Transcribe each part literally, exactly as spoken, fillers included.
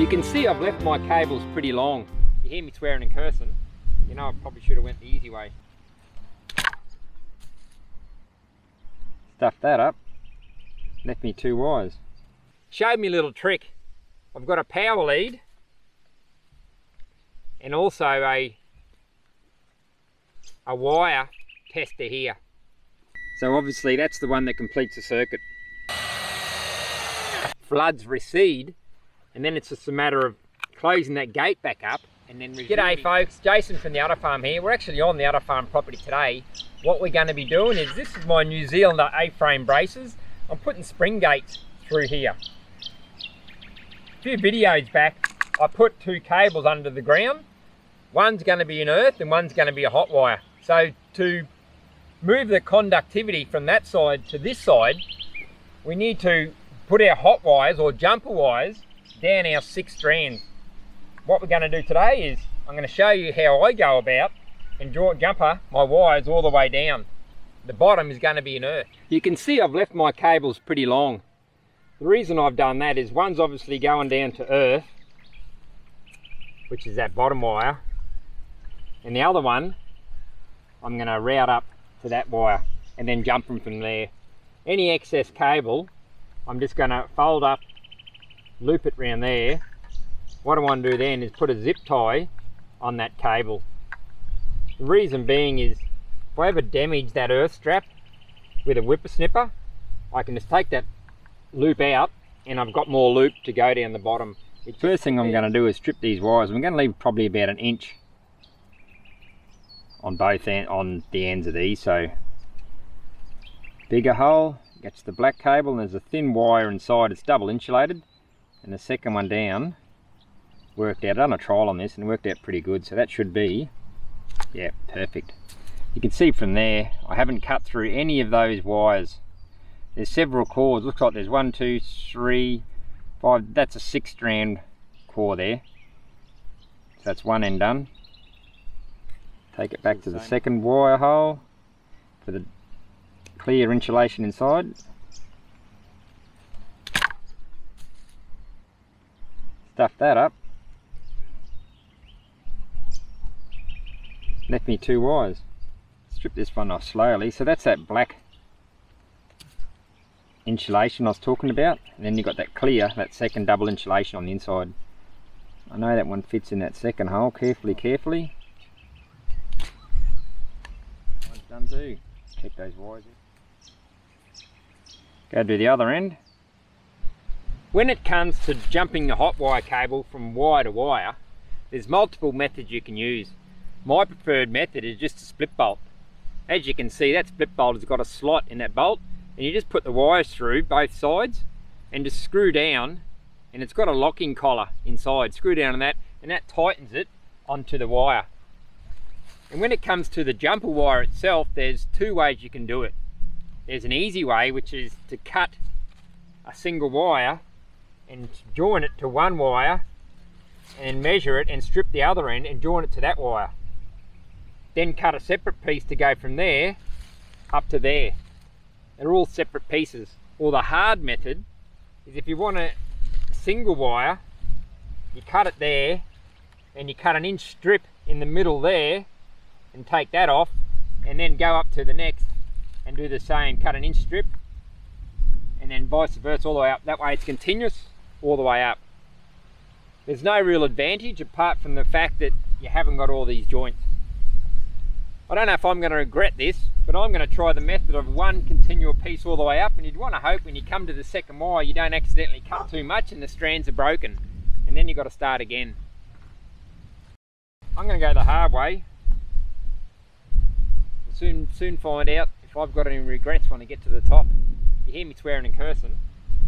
You can see I've left my cables pretty long. If you hear me swearing and cursing, you know I probably should have went the easy way. Stuff that up, left me two wires. Showed me a little trick. I've got a power lead and also a a wire tester here. So obviously that's the one that completes the circuit. Floods recede, and then it's just a matter of closing that gate back up and then resuming. G'day folks, Jason from the Udder Farm here. We're actually on the Udder Farm property today. What we're going to be doing is, this is my New Zealander A-frame braces. I'm putting spring gates through here. A few videos back, I put two cables under the ground. One's going to be an earth and one's going to be a hot wire. So to move the conductivity from that side to this side, we need to put our hot wires or jumper wires down our six strands. What we're going to do today is, I'm going to show you how I go about and draw a jumper my wires all the way down. The bottom is going to be an earth. You can see I've left my cables pretty long. The reason I've done that is, one's obviously going down to earth, which is that bottom wire, and the other one I'm going to route up to that wire and then jump them from there. Any excess cable I'm just going to fold up, loop it round there. What I want to do then is put a zip tie on that cable. The reason being is, if I ever damage that earth strap with a whippersnipper, I can just take that loop out and I've got more loop to go down the bottom. The first thing I'm going to do is strip these wires. I'm going to leave probably about an inch on both end, on the ends of these. So bigger hole gets the black cable, and there's a thin wire inside, it's double insulated, and the second one down worked out. I've done a trial on this and worked out pretty good, so that should be, yeah, perfect. You can see from there I haven't cut through any of those wires. There's several cores. Looks like there's one, two, three, five. That's a six strand core there, so that's one end done. Take it back to the second wire hole for the clear insulation inside. Stuff that up, left me two wires. Strip this one off slowly. So that's that black insulation I was talking about, and then you've got that clear, that second double insulation on the inside. I know that one fits in that second hole. Carefully, carefully. One's done too. Keep those wires in. Go to the other end. When it comes to jumping the hot wire cable from wire to wire, there's multiple methods you can use. My preferred method is just a split bolt. As you can see, that split bolt has got a slot in that bolt, and you just put the wires through both sides and just screw down, and it's got a locking collar inside. Screw down on that, and that tightens it onto the wire. And when it comes to the jumper wire itself, there's two ways you can do it. There's an easy way, which is to cut a single wire and join it to one wire and measure it and strip the other end and join it to that wire. Then cut a separate piece to go from there up to there. They're all separate pieces. Or the hard method is, if you want a single wire, you cut it there and you cut an inch strip in the middle there and take that off, and then go up to the next and do the same, cut an inch strip, and then vice versa all the way up. That way it's continuous all the way up. There's no real advantage apart from the fact that you haven't got all these joints. I don't know if I'm going to regret this, but I'm going to try the method of one continual piece all the way up, and you'd want to hope when you come to the second wire you don't accidentally cut too much and the strands are broken, and then you've got to start again. I'm going to go the hard way. Soon, soon find out if I've got any regrets when I get to the top. If you hear me swearing and cursing,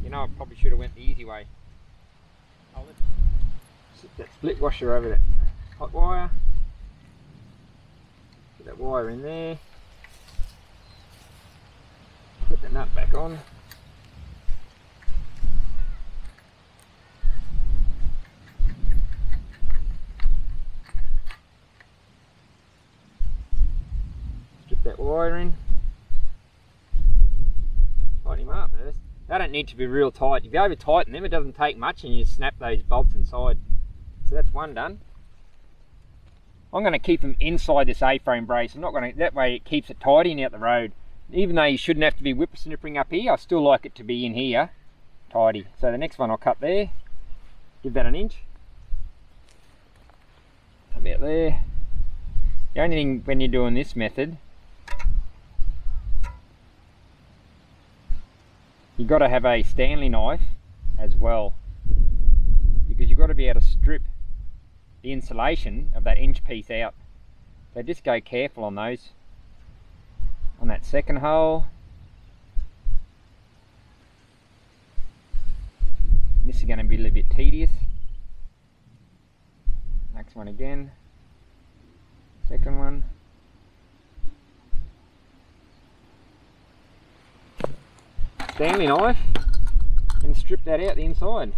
you know I probably should have went the easy way. I'll slip that split washer over that hot wire. Put that wire in there. Put the nut back on. That wire in. Tighten him up first. That don't need to be real tight. If you over tighten them, it doesn't take much and you snap those bolts inside. So that's one done. I'm going to keep them inside this A-frame brace. I'm not going to, that way it keeps it tidy and out the road. Even though you shouldn't have to be whippersnippering up here, I still like it to be in here, tidy. So the next one I'll cut there, give that an inch. About there. The only thing when you're doing this method, you've got to have a Stanley knife as well, because you've got to be able to strip the insulation of that inch piece out. So just go careful on those. On that second hole. This is going to be a little bit tedious. Next one again. Second one. Stanley knife and strip that out the inside.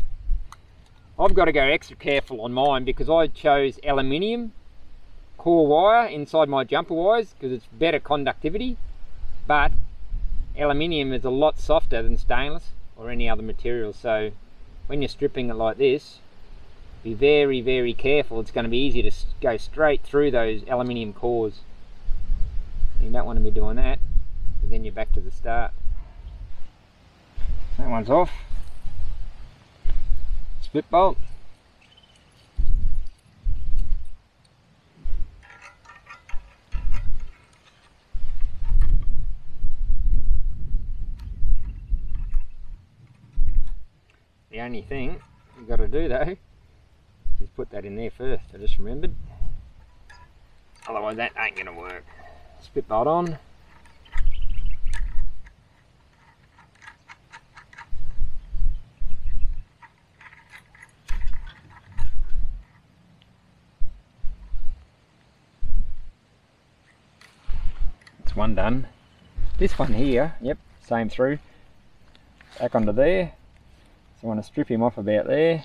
I've got to go extra careful on mine because I chose aluminium core wire inside my jumper wires because it's better conductivity, but aluminium is a lot softer than stainless or any other material, so when you're stripping it like this, be very very careful. It's going to be easy to go straight through those aluminium cores. You don't want to be doing that because then you're back to the start. That one's off. Split bolt. The only thing you've got to do though is put that in there first. I just remembered. Otherwise that ain't going to work. Split bolt on. One done. This one here, yep, same through. Back onto there. So I want to strip him off about there.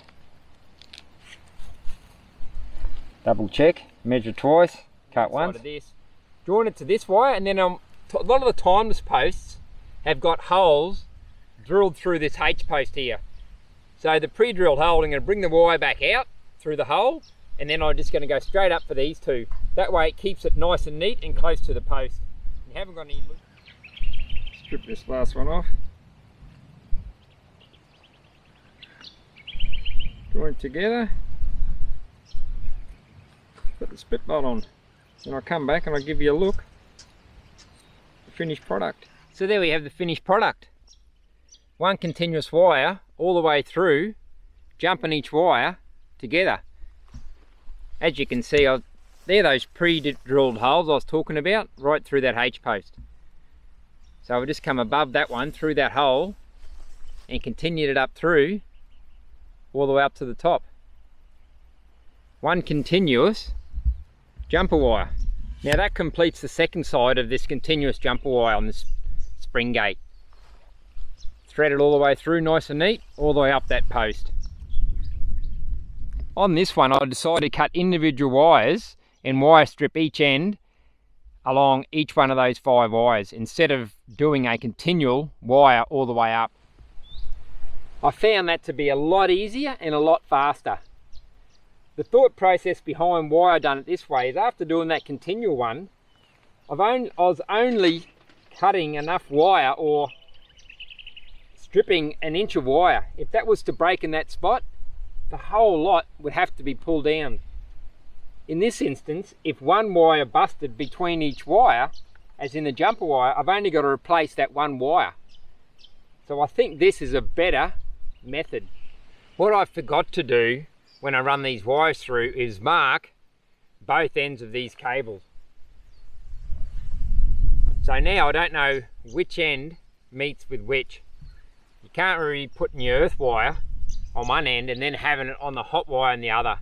Double check, measure twice, cut once. Join it to this wire, and then um, a lot of the timeless posts have got holes drilled through this H post here. So the pre-drilled hole, I'm going to bring the wire back out through the hole, and then I'm just going to go straight up for these two. That way it keeps it nice and neat and close to the post. You haven't got any. Strip this last one off. Join it together. Put the spit bolt on. Then I'll come back and I'll give you a look at the finished product. So there we have the finished product. One continuous wire all the way through, jumping each wire together. As you can see, I've They're those pre-drilled holes I was talking about, right through that H-post. So I've just come above that one, through that hole, and continued it up through, all the way up to the top. One continuous jumper wire. Now that completes the second side of this continuous jumper wire on this spring gate. Thread it all the way through, nice and neat, all the way up that post. On this one, I decided to cut individual wires and wire strip each end along each one of those five wires instead of doing a continual wire all the way up. I found that to be a lot easier and a lot faster. The thought process behind why I done it this way is after doing that continual one, I've only, I was only cutting enough wire or stripping an inch of wire. If that was to break in that spot, the whole lot would have to be pulled down. In this instance, if one wire busted between each wire, as in the jumper wire, I've only got to replace that one wire. So I think this is a better method. What I forgot to do when I run these wires through is mark both ends of these cables. So now I don't know which end meets with which. You can't really put in your earth wire on one end and then having it on the hot wire on the other.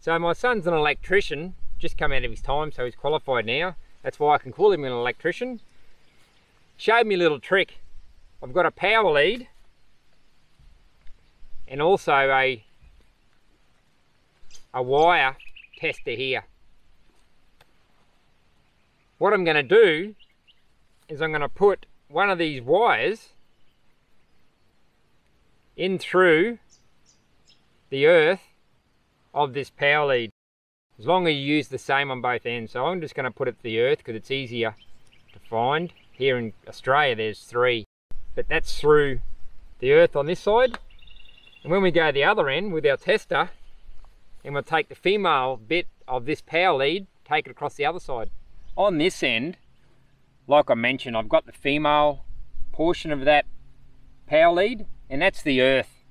So my son's an electrician, just come out of his time, so he's qualified now. That's why I can call him an electrician. Showed me a little trick. I've got a power lead and also a, a wire tester here. What I'm going to do is I'm going to put one of these wires in through the earth of this power lead, as long as you use the same on both ends. So I'm just going to put it to the earth because it's easier to find. Here in Australia there's three, but that's through the earth on this side. And when we go the other end with our tester, and we'll take the female bit of this power lead, take it across the other side. On this end, like I mentioned, I've got the female portion of that power lead, and that's the earth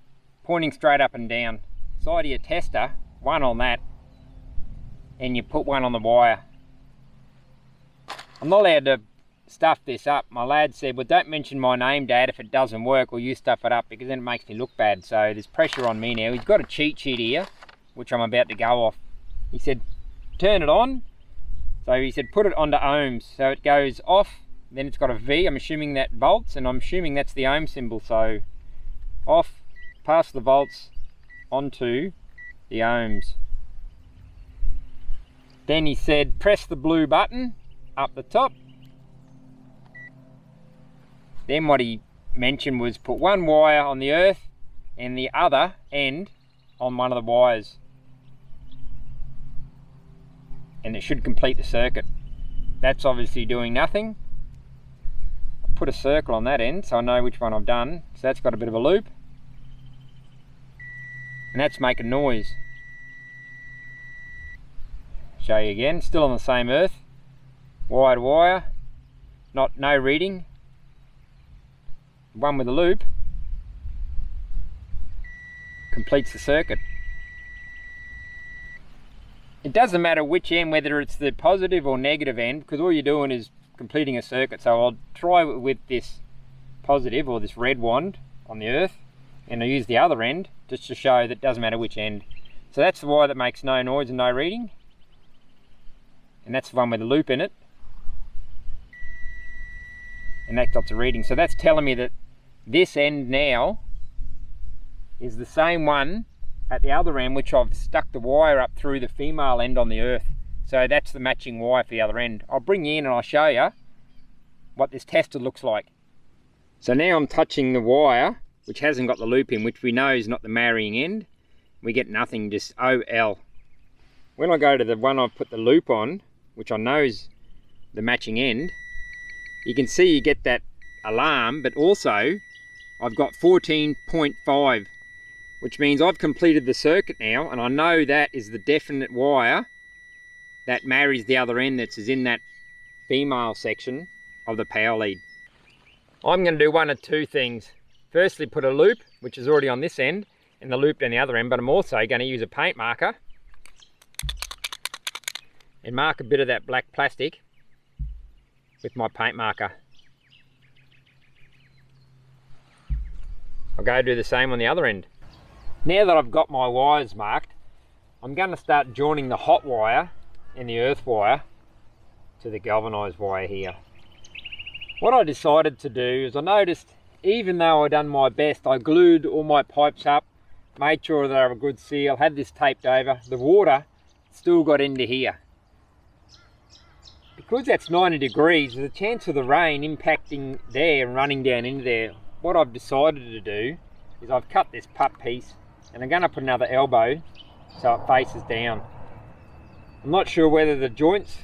pointing straight up and down. Side of your tester, one on that, and you put one on the wire. I'm not allowed to stuff this up. My lad said, well, don't mention my name, Dad. If it doesn't work, well, you stuff it up, because then it makes me look bad. So there's pressure on me now. He's got a cheat sheet here, which I'm about to go off. He said, turn it on. So he said, put it onto ohms. So it goes off, then it's got a V. I'm assuming that volts, and I'm assuming that's the ohm symbol. So off, past the volts, onto the ohms. Then he said, press the blue button up the top. Then what he mentioned was put one wire on the earth and the other end on one of the wires, and it should complete the circuit. That's obviously doing nothing. I put a circle on that end so I know which one I've done. So that's got a bit of a loop, and that's making noise. Show you again, still on the same earth, wire to wire, not no reading. One with a loop completes the circuit. It doesn't matter which end, whether it's the positive or negative end, because all you're doing is completing a circuit. So I'll try with this positive or this red wand on the earth, and I'll use the other end just to show that it doesn't matter which end. So that's the wire that makes no noise and no reading, and that's the one with a loop in it, and that got to reading. So that's telling me that this end now is the same one at the other end, which I've stuck the wire up through the female end on the earth. So that's the matching wire for the other end. I'll bring you in and I'll show you what this tester looks like. So now I'm touching the wire which hasn't got the loop in, which we know is not the marrying end. We get nothing, just O L. When I go to the one I've put the loop on, which I know is the matching end, you can see you get that alarm, but also I've got fourteen point five, which means I've completed the circuit now, and I know that is the definite wire that marries the other end that's in that female section of the power lead. I'm going to do one of two things. Firstly, put a loop, which is already on this end, and the loop down the other end, but I'm also going to use a paint marker and mark a bit of that black plastic with my paint marker. I'll go do the same on the other end. Now that I've got my wires marked, I'm going to start joining the hot wire and the earth wire to the galvanized wire here. What I decided to do is I noticed, even though I'd done my best, I glued all my pipes up, made sure they were a good seal, had this taped over, the water still got into here. Because that's ninety degrees, there's a chance of the rain impacting there and running down into there. What I've decided to do is I've cut this pup piece and I'm going to put another elbow so it faces down. I'm not sure whether the joints,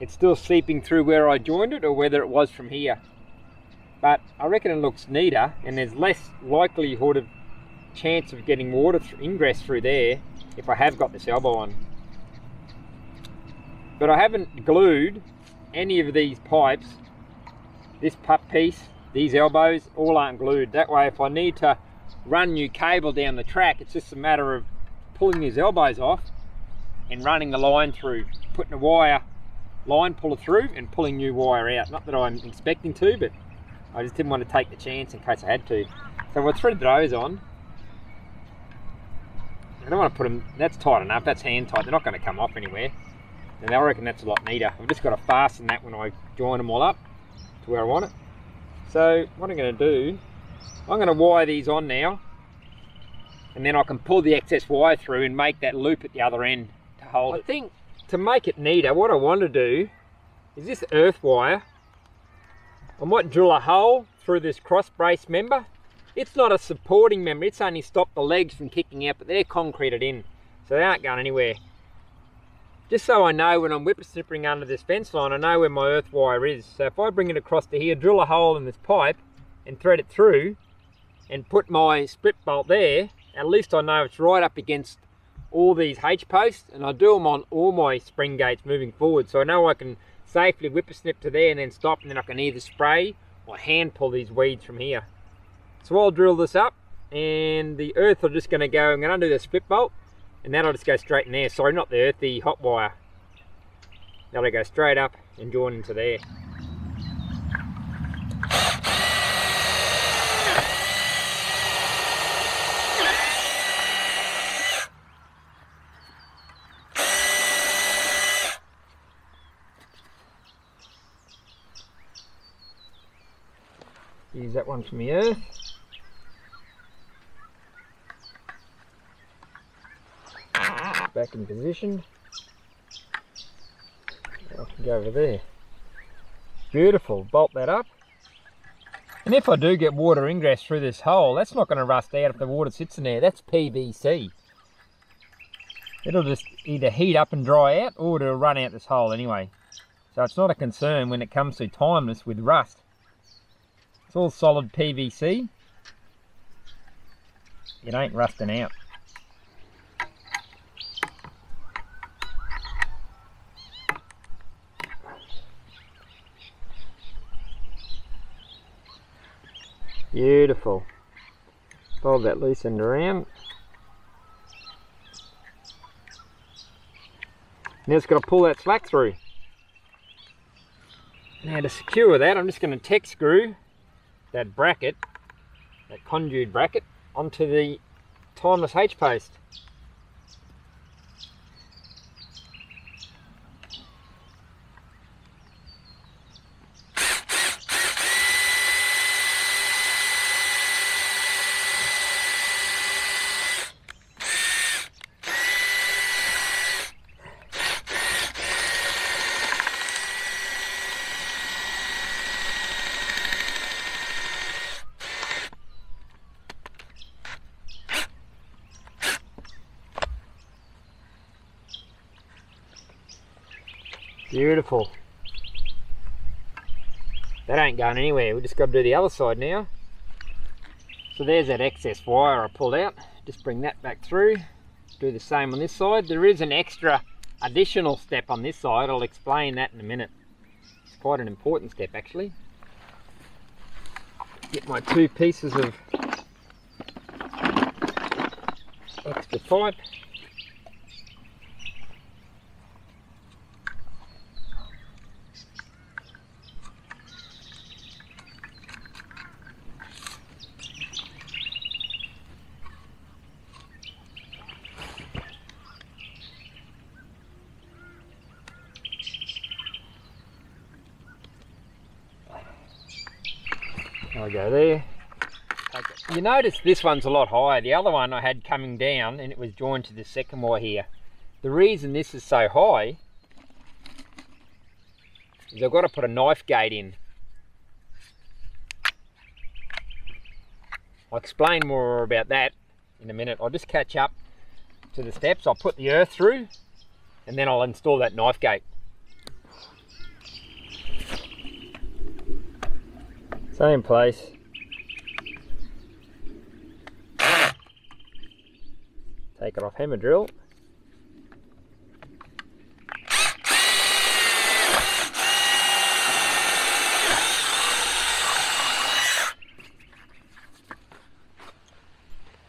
it's still seeping through where I joined it or whether it was from here. But I reckon it looks neater and there's less likelihood of chance of getting water ingress through there if I have got this elbow on. But I haven't glued any of these pipes, this pup piece, these elbows, all aren't glued. That way if I need to run new cable down the track, it's just a matter of pulling these elbows off and running the line through, putting a wire line puller through and pulling new wire out. Not that I'm expecting to, but I just didn't want to take the chance in case I had to. So we'll thread those on. I don't want to put them, that's tight enough, that's hand tight, they're not going to come off anywhere. And I reckon that's a lot neater. I've just got to fasten that when I join them all up to where I want it. So what I'm going to do, I'm going to wire these on now, and then I can pull the excess wire through and make that loop at the other end to hold it. I think to make it neater, what I want to do is this earth wire, I might drill a hole through this cross brace member It's not a supporting member, it's only stopped the legs from kicking out, but they're concreted in, so they aren't going anywhere. Just so I know when I'm whippersnippering under this fence line, I know where my earth wire is. So if I bring it across to here, drill a hole in this pipe and thread it through and put my split bolt there, at least I know it's right up against all these H-posts, and I do them on all my spring gates moving forward, so I know I can safely whippersnip to there and then stop, and then I can either spray or hand pull these weeds from here. So I'll drill this up, and the earth are just going to go, I'm going to undo the split bolt, and that'll just go straight in there. Sorry, not the earth, the hot wire. That'll go straight up and join into there. Use that one from the earth. Back in position. I can go over there. Beautiful. Bolt that up. And if I do get water ingress through this hole, that's not going to rust out if the water sits in there. That's P V C. It'll just either heat up and dry out, or it'll run out this hole anyway. So it's not a concern when it comes to Timeless with rust. It's all solid P V C. It ain't rusting out. Beautiful. Fold that loose end around. Now it's got to pull that slack through. Now to secure that, I'm just going to tech screw that bracket, that conduit bracket, onto the Timeless H-post. Beautiful. That ain't going anywhere. We just got to do the other side now. So there's that excess wire I pulled out. Just bring that back through. Do the same on this side. There is an extra additional step on this side. I'll explain that in a minute. It's quite an important step actually. Get my two pieces of extra pipe. I go there. Okay. You notice this one's a lot higher. The other one I had coming down and it was joined to the second wire here. The reason this is so high is I've got to put a knife gate in. I'll explain more about that in a minute. I'll just catch up to the steps. I'll put the earth through and then I'll install that knife gate. Same place. Take it off hammer drill.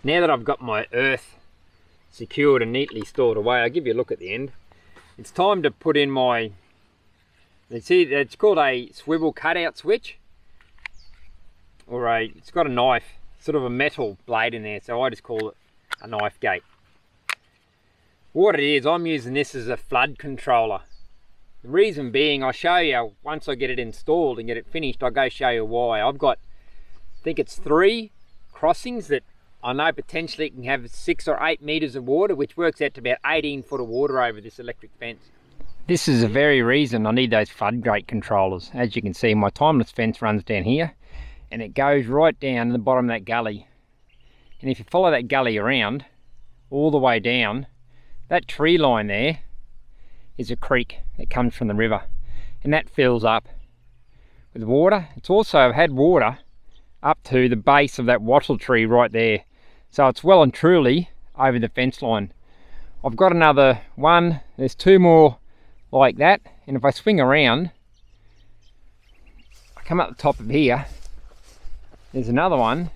Now that I've got my earth secured and neatly stored away, I'll give you a look at the end. It's time to put in my, you see, it's called a swivel cutout switch. Or a, it's got a knife, sort of a metal blade in there, so I just call it a knife gate. What it is, I'm using this as a flood controller. The reason being, I'll show you, once I get it installed and get it finished, I'll go show you why. I've got, I think it's three crossings that I know potentially can have six or eight meters of water, which works out to about eighteen foot of water over this electric fence. This is the very reason I need those flood gate controllers. As you can see, my Timeless fence runs down here. and it goes right down to the bottom of that gully. And if you follow that gully around all the way down, that tree line there is a creek that comes from the river, and that fills up with water. It's also had water up to the base of that wattle tree right there, so it's well and truly over the fence line. I've got another one, there's two more like that, and if I swing around, I come up the top of here, there's another one.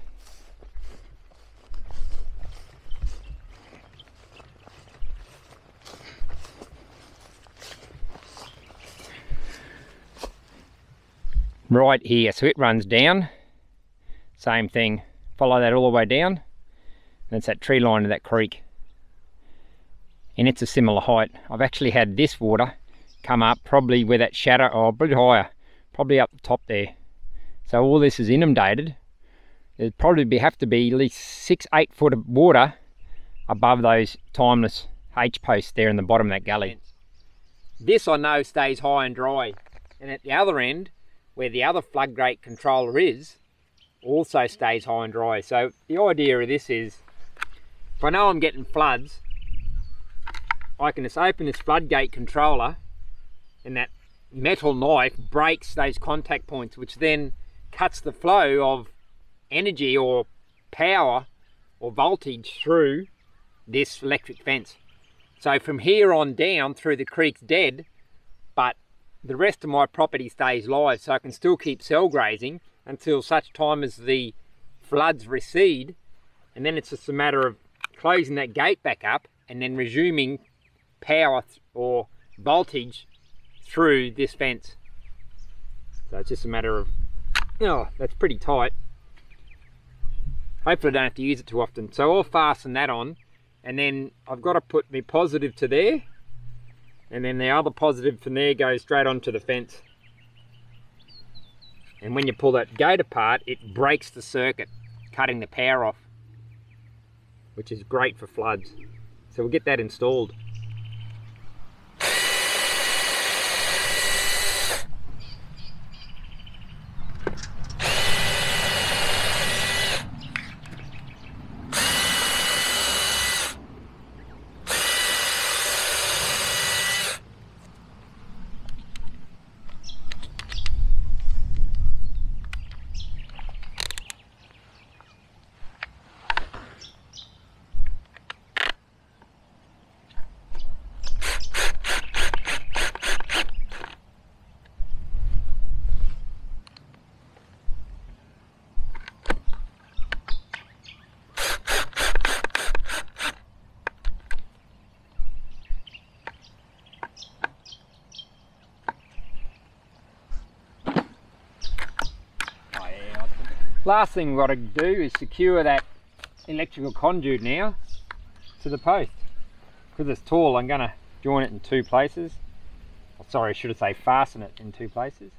Right here, so it runs down, same thing, follow that all the way down, and it's that tree line of that creek, and it's a similar height. I've actually had this water come up probably where that shadow, or a bit higher, probably up the top there. So all this is inundated. There'd probably be, have to be at least six, eight foot of water above those timeless H-posts there in the bottom of that gully. This I know stays high and dry, and at the other end, where the other floodgate controller is, also stays high and dry. So the idea of this is, if I know I'm getting floods, I can just open this floodgate controller, and that metal knife breaks those contact points, which then cuts the flow of energy or power or voltage through this electric fence. So from here on down through the creek's dead, but the rest of my property stays live, so I can still keep cell grazing until such time as the floods recede, and then it's just a matter of closing that gate back up and then resuming power or voltage through this fence. So it's just a matter of, oh, that's pretty tight. Hopefully I don't have to use it too often. So I'll fasten that on, and then I've got to put my positive to there, and then the other positive from there goes straight onto the fence. And when you pull that gate apart, it breaks the circuit, cutting the power off, which is great for floods. So we'll get that installed. Last thing we've got to do is secure that electrical conduit now to the post. Because it's tall, I'm going to join it in two places. Sorry, I should have said fasten it in two places.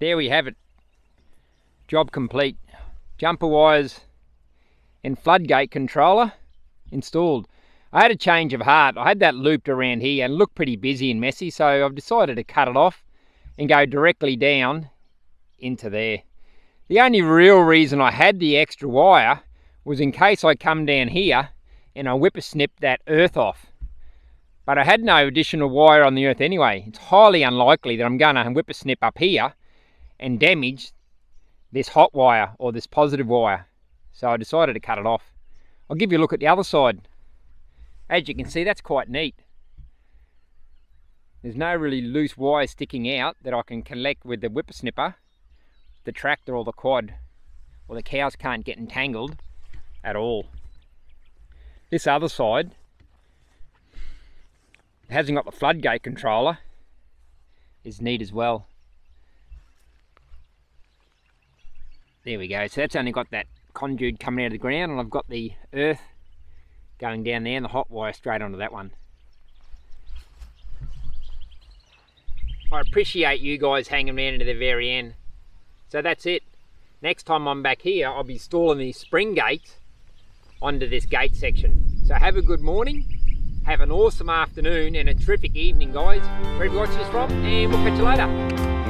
There we have it. Job complete. Jumper wires and floodgate controller installed. I had a change of heart. I had that looped around here and looked pretty busy and messy, so I've decided to cut it off and go directly down into there. The only real reason I had the extra wire was in case I come down here and I whippersnip that earth off. But I had no additional wire on the earth anyway. It's highly unlikely that I'm going to whippersnip up here and damage this hot wire or this positive wire. So I decided to cut it off. I'll give you a look at the other side. As you can see, that's quite neat. There's no really loose wire sticking out that I can collect with the whippersnipper. The tractor or the quad or the cows can't get entangled at all. This other side hasn't got the floodgate controller, is neat as well. There we go, so that's only got that conduit coming out of the ground, and I've got the earth going down there and the hot wire straight onto that one. I appreciate you guys hanging around to the very end. So that's it. Next time I'm back here, I'll be installing these spring gates onto this gate section. So have a good morning, have an awesome afternoon and a terrific evening, guys. Wherever you watch this from, and we'll catch you later.